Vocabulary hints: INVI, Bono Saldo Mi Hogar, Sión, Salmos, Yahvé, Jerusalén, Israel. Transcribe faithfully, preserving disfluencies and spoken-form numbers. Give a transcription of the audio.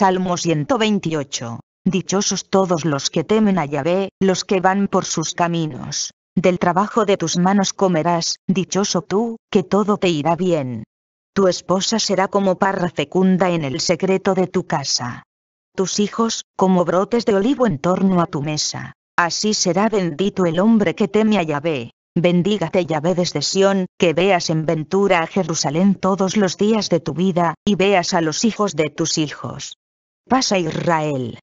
Salmo ciento veintiocho. Dichosos todos los que temen a Yahvé, los que van por sus caminos. Del trabajo de tus manos comerás, dichoso tú, que todo te irá bien. Tu esposa será como parra fecunda en el secreto de tu casa. Tus hijos, como brotes de olivo en torno a tu mesa. Así será bendito el hombre que teme a Yahvé. Bendígate Yahvé desde Sión, que veas en ventura a Jerusalén todos los días de tu vida, y veas a los hijos de tus hijos. Pasa Israel.